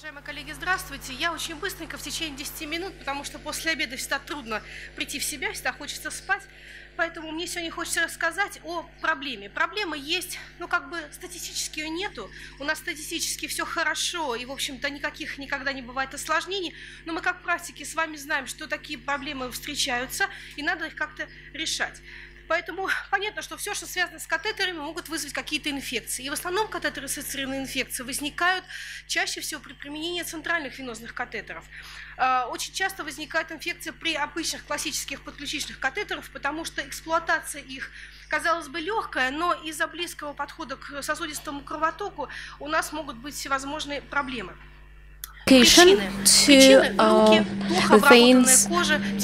Уважаемые коллеги, здравствуйте. Я очень быстренько, в течение 10 минут, потому что после обеда всегда трудно прийти в себя, всегда хочется спать. Поэтому мне сегодня хочется рассказать о проблеме. Проблема есть, но как бы статистически ее нету. У нас статистически все хорошо, и, в общем-то, никаких никогда не бывает осложнений. Но мы, как практики, с вами знаем, что такие проблемы встречаются, и надо их как-то решать. Поэтому понятно, что все, что связано с катетерами, могут вызвать какие-то инфекции. И в основном катетеры-ассоциированные инфекции возникают чаще всего при применении центральных венозных катетеров. Очень часто возникает инфекция при обычных классических подключичных катетерах, потому что эксплуатация их, казалось бы, легкая, но из-за близкого подхода к сосудистому кровотоку у нас могут быть всевозможные проблемы. The veins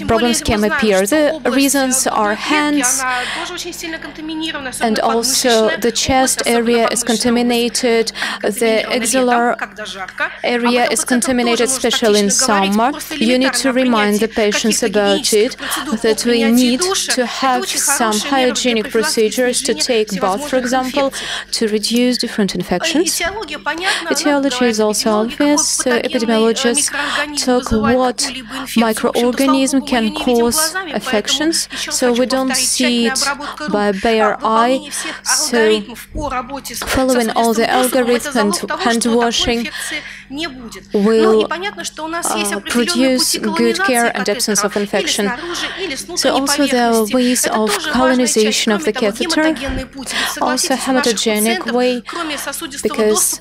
problems can appear. The reasons are hands, and also the chest area is contaminated, the axillary area is contaminated, especially in summer. You need to remind the patients about it, that we need to have some hygienic procedures, to take bath, for example, to reduce different infections. Etiology is also obvious. Epidemiologists talk what microorganism can cause affections, so we don't see it by bare eye. So following all the algorithms and hand washing will produce good care and absence of infection. So also there are ways of colonization of the catheter, also hematogenic way, because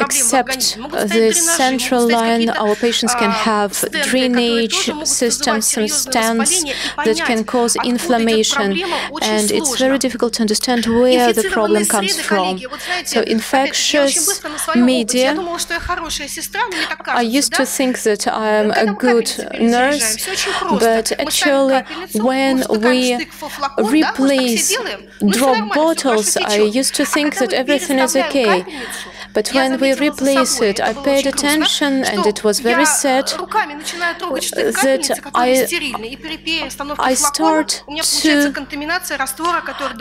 except the central line, our patients can have drainage systems, some stents that can cause inflammation, and it's very difficult to understand where the problem comes from. So infectious media, I used to think that I am a good nurse, but actually when we replace drop bottles, I used to think that everything is okay. But when we replace it, I paid attention, and it was very sad that I start to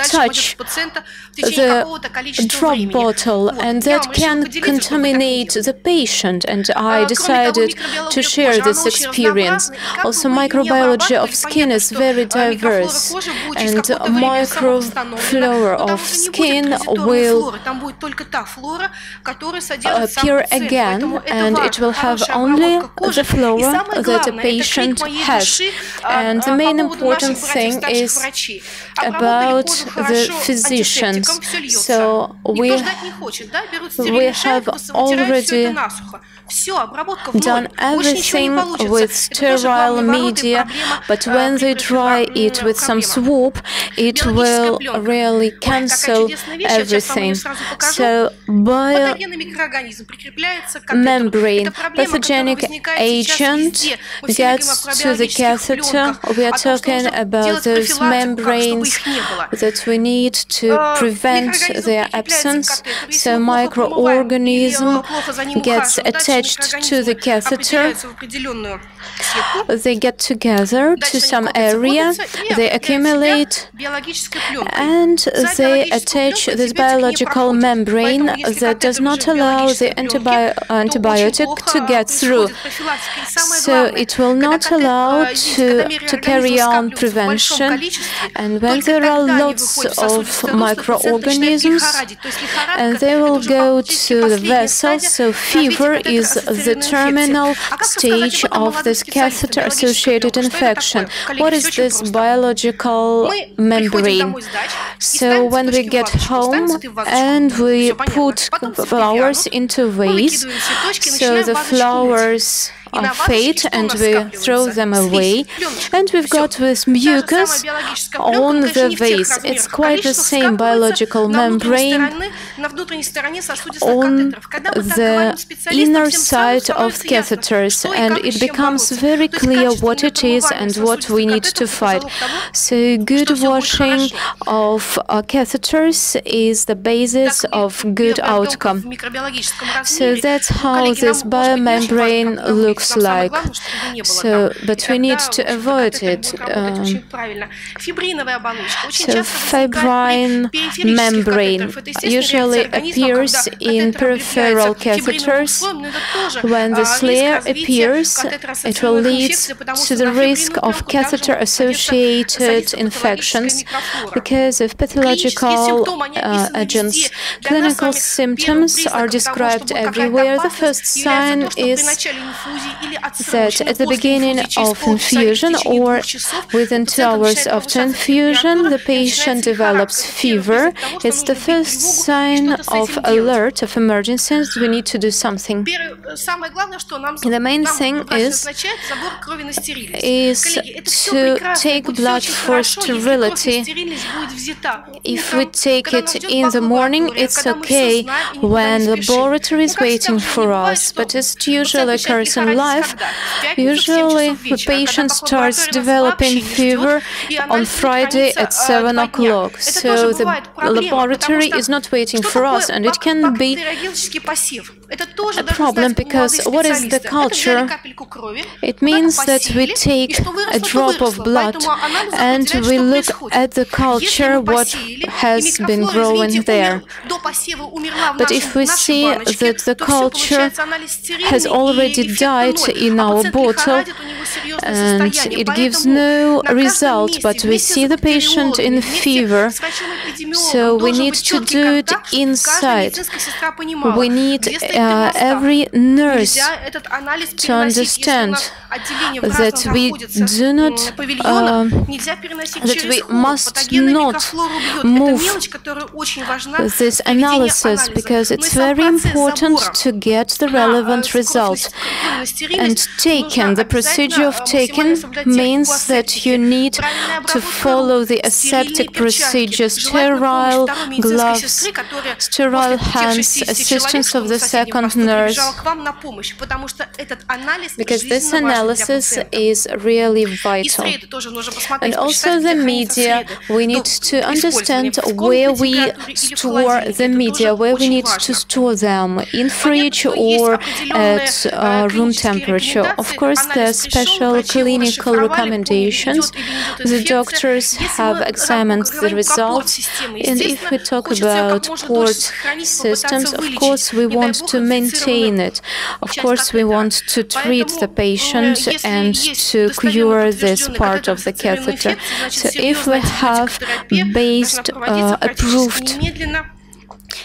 touch the drop bottle, and that can contaminate the patient, and I decided to share this experience. Also, microbiology of skin is very diverse, and microflora of skin will appear again, and it will have only the flora that a patient has. And the main important thing is about the physicians. So we have already done everything with sterile media, but when they dry it with some swoop, it will really cancel everything. So membrane, pathogenic agent gets to the catheter. We are talking about those membranes that we need to prevent their absence. So microorganism gets attached to the catheter. They get together to some area, they accumulate, and they attach this biological membrane that does not allow the antibiotic to get through. So it will not allow to carry on prevention. And when there are lots of microorganisms, and they will go to the vessel, so fever is the terminal stage of this catheter-associated infection. What is this biological membrane? So when we get home and we put flowers into vase, so the flowers fade and we throw them away, and we've got this mucus on the vase. It's quite the same biological membrane on the inner side of catheters, and it becomes very clear what it is and what we need to fight. So good washing of catheters is the basis of good outcome. So that's how this biomembrane looks looks like. So, but we need to avoid it. So fibrine membrane usually appears in peripheral catheters. When this layer appears, it will lead to the risk of catheter-associated infections because of pathological agents. Clinical symptoms are described everywhere. The first sign is that at the beginning of infusion or within 2 hours after infusion, the patient develops fever. It's the first sign of alert, of emergency. We need to do something. The main thing is to take blood for sterility. If we take it in the morning, it's okay when the laboratory is waiting for us, but it usually occurs in life. Usually, the patient starts developing fever on Friday at 7 o'clock, so the laboratory is not waiting for us, and it can be a problem because what is the culture? It means that we take a drop of blood and we look at the culture, what has been growing there. But if we see that the culture has already died in our bottle and it gives no result, but we see the patient in fever, so we need to do it inside. We need every nurse to understand that we do not, that we must not move this analysis because it's very important to get the relevant result. And taken, the procedure of taken means that you need to follow the aseptic procedure, sterile gloves, sterile hands, assistance of the second nurse, because this analysis is really vital. And also the media, we need to understand where we store the media, where we need to store them, in fridge or at room temperature. Of course, there are special clinical recommendations. The doctors have examined the results, and if we talk about port systems, of course, we want to maintain it. Of course, we want to treat the patient and to cure this part of the catheter. So if we have based, approved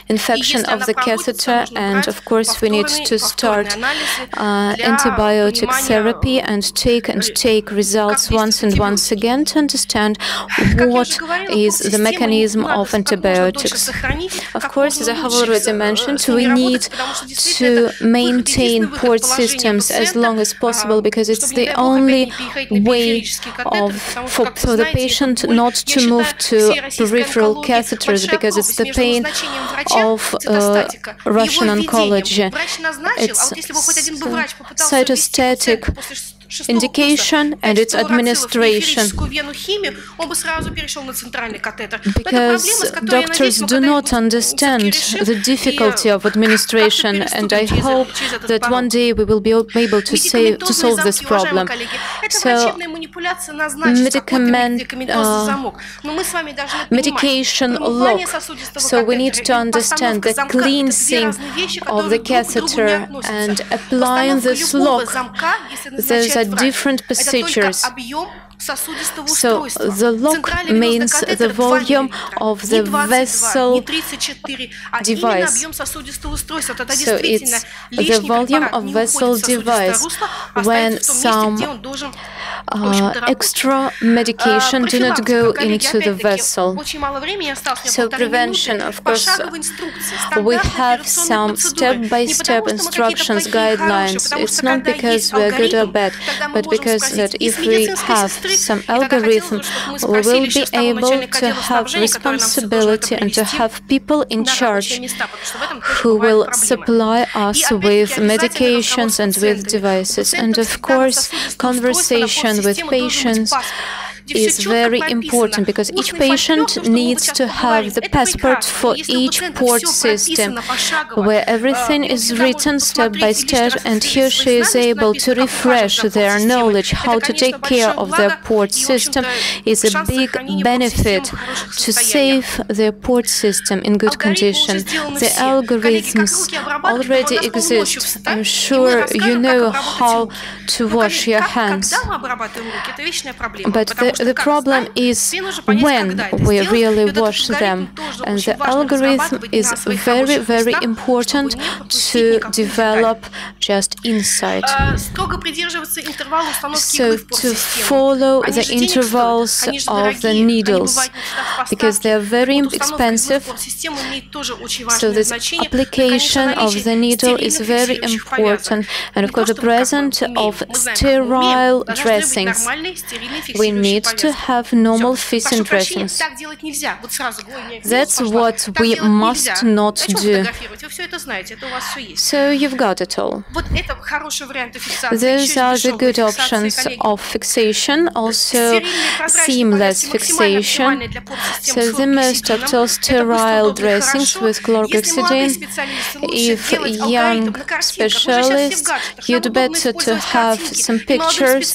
infection of the catheter, and of course we need to start antibiotic therapy and take results once and once again to understand what is the mechanism of antibiotics. Of course, as I have already mentioned, we need to maintain port systems as long as possible because it's the only way for the patient not to move to peripheral catheters because it's the pain of Russian oncology. It's cytostatic indication and its administration, because doctors do not understand the difficulty of administration, and I hope that one day we will be able to solve this problem. So, medication lock, so we need to understand the cleansing of the catheter and applying this lock. There's different procedures. So the lock means the volume of the vessel device. So it's the volume of vessel device when some extra medication do not go into the vessel. So prevention, of course, we have some step-by-step instructions, guidelines. It's not because we're good or bad, but because that if we have some algorithm, we will be able to have responsibility and to have people in charge who will supply us with medications and with devices. And of course, conversation with patients is very important because each patient needs to have the passport for each port system, where everything is written step by step, and he or she is able to refresh their knowledge how to take care of their port system is a big benefit to save their port system in good condition. The algorithms already exist. I'm sure you know how to wash your hands. But the problem is when we really wash them. And the algorithm is very, very important to develop just insight. So to follow the intervals of the needles, because they are very expensive. So this application of the needle is very important. And of course, the presence of sterile dressings. We need to have normal fitting dressings. That's what we must not do. So you've got it all. Those are the good options of fixation, also seamless fixation. So the most optimal sterile dressings with chlorhexidine. If young specialists, you'd better to have some pictures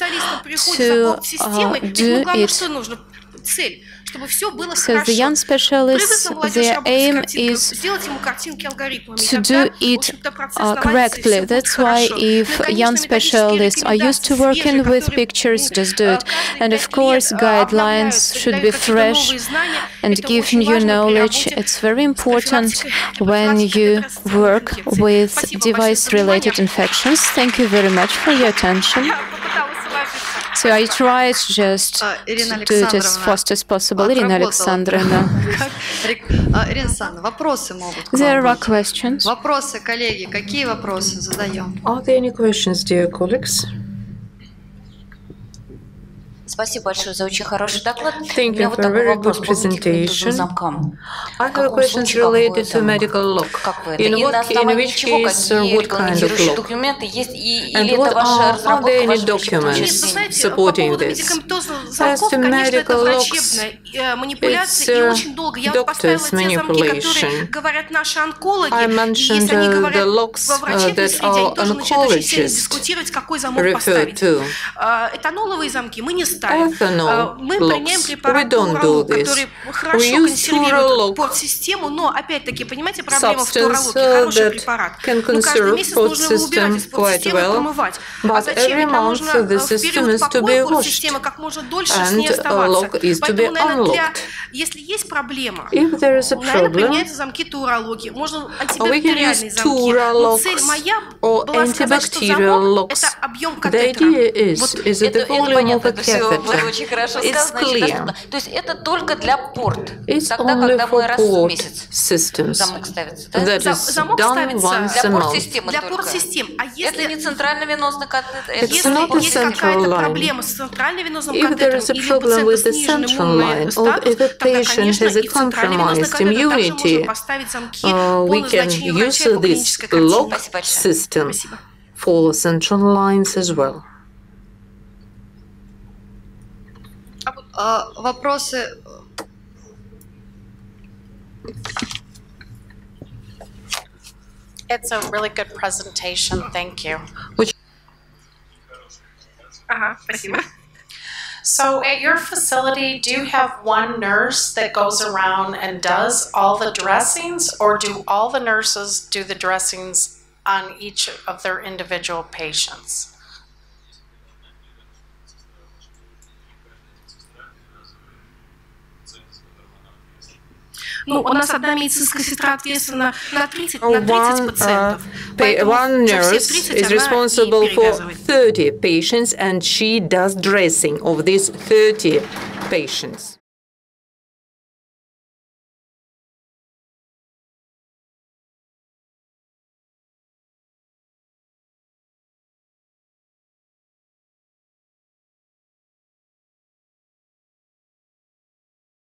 to do it. So the young specialists, their aim is to do it correctly. That's why if young specialists are used to working with pictures, just do it. And of course, guidelines should be fresh and give new knowledge. It's very important when you work with device-related infections. Thank you very much for your attention. So I tried just to do it as fast as possible. Irina Alexandrovna. There are questions. Are there any questions, dear colleagues? Thank you for a very good presentation. I have questions related to medical lock. In which case, what kind of lock? And what are there any documents supporting this? As to medical locks, it's doctors' manipulation. I mentioned the locks that our oncologists refer to. Ethanol locks. We don't do this. We use fluorolock substance that can conserve port system quite well, but every month the system is to be washed and a lock is to be unlocked. If there is a problem, we can use Tura locks or antibacterial locks. The idea is that the volume of a catheter it's clear. It's only for port systems. That is done once a month. It's not a central line. If there is a problem with the central line, or if a patient has a compromised immunity, we can use this lock system for central lines as well. Вопросы? It's a really good presentation. Thank you. Спасибо. So at your facility, do you have one nurse that goes around and does all the dressings, or do all the nurses do the dressings on each of their individual patients? One nurse is responsible for 30 patients, and she does dressing of these 30 patients.